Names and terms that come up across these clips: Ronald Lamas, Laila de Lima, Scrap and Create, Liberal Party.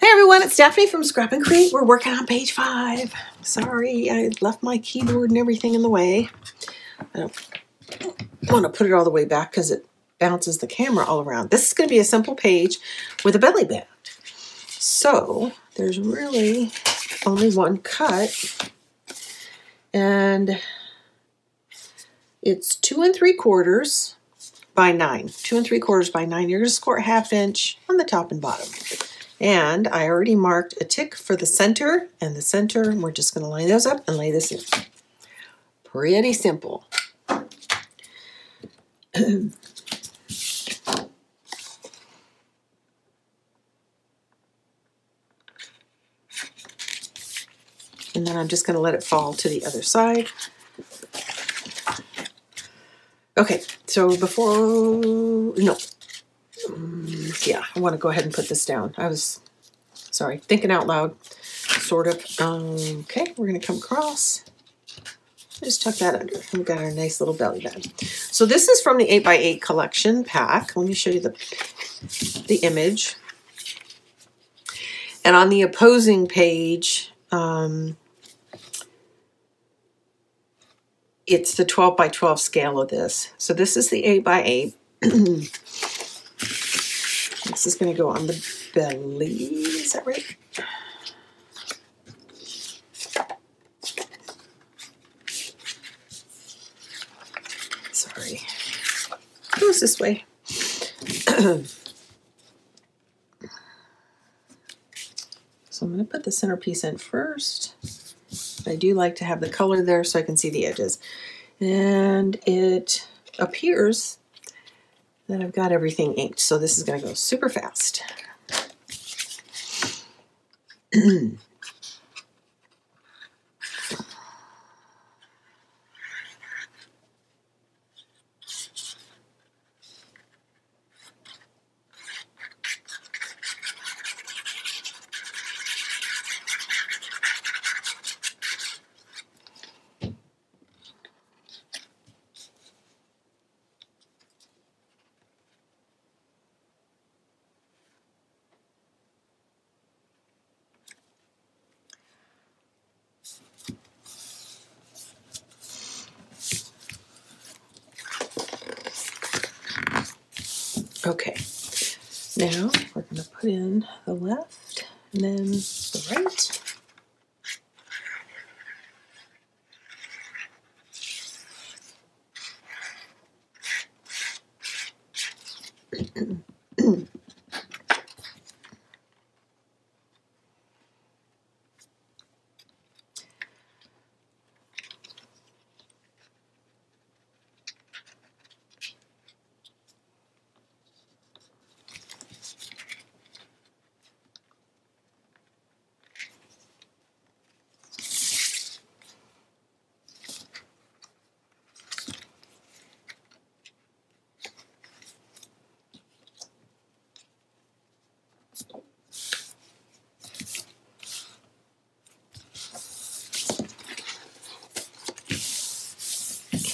Hey everyone, it's Stephanie from Scrap and Create. We're working on page 5. Sorry, I left my keyboard and everything in the way. I don't want to put it all the way back because it bounces the camera all around. This is going to be a simple page with a belly band. So there's really only one cut, and it's 2 3/4 by 9. 2 3/4 by 9. You're going to score ½ inch on the top and bottom. And I already marked a tick for the center and the center. We're just going to line those up and lay this in. Pretty simple. And then I'm just going to let it fall to the other side. Okay, so I want to go ahead and put this down. I was, sorry, thinking out loud, sort of. Okay, we're going to come across. Just tuck that under. We've got our nice little belly band. So this is from the 8x8 collection pack. Let me show you the image. And on the opposing page, it's the 12x12 scale of this. So this is the 8x8. This is going to go on the belly. Is that right? Sorry. It goes this way. So I'm going to put the center piece in first. I do like to have the color there so I can see the edges. And it appears that I've got everything inked. So this is going to go super fast. Okay, now we're going to put in the left and then the right.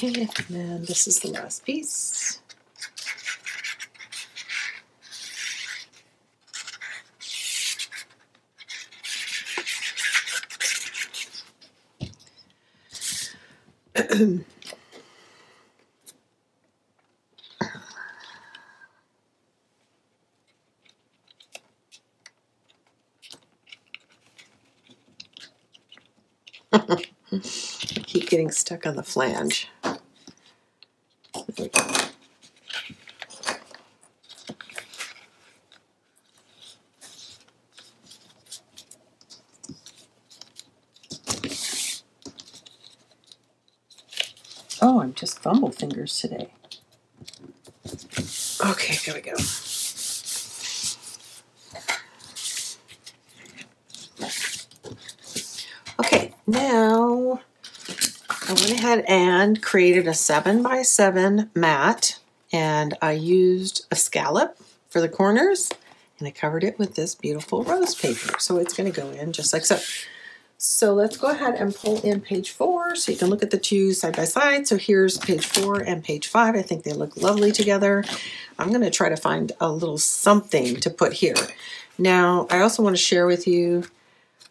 Okay, and this is the last piece. I keep getting stuck on the flange. Oh, I'm just fumble fingers today. Okay, here we go. Okay, now I went ahead and created a 7x7 mat, and I used a scallop for the corners, and I covered it with this beautiful rose paper. So it's going to go in just like so. So let's go ahead and pull in page 4 so you can look at the two side by side. So here's page 4 and page 5. I think they look lovely together. I'm going to try to find a little something to put here. Now, I also want to share with you,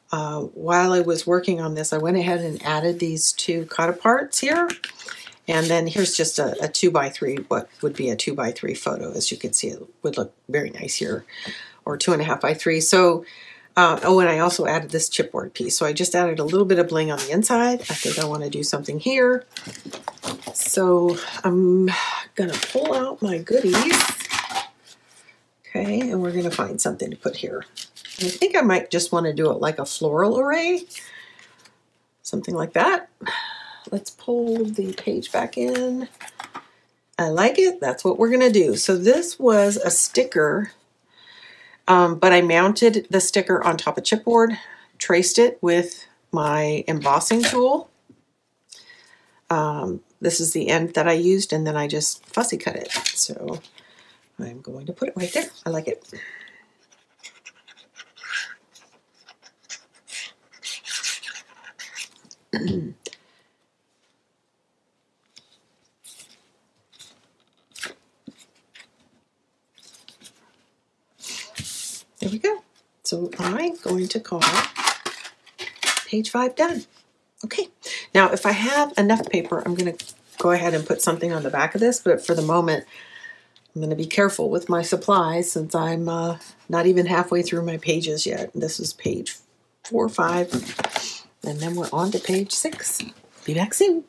while I was working on this, I went ahead and added these two counterparts here. And then here's just a 2 by 3, what would be a 2 by 3 photo. As you can see, it would look very nice here, or 2.5 by 3. So, oh, and I also added this chipboard piece. So I just added a little bit of bling on the inside. I think I want to do something here. So I'm going to pull out my goodies. Okay, and we're going to find something to put here. And I think I might just want to do it like a floral array, something like that. Let's pull the page back in. I like it. That's what we're going to do. So this was a sticker, but I mounted the sticker on top of chipboard, traced it with my embossing tool. This is the end that I used, and then I just fussy cut it. So I'm going to put it right there. I like it. There we go. So I'm going to call page 5 done. Okay. Now, if I have enough paper, I'm going to go ahead and put something on the back of this, but for the moment, I'm going to be careful with my supplies since I'm not even halfway through my pages yet. This is page 4 or 5, and then we're on to page 6. Be back soon.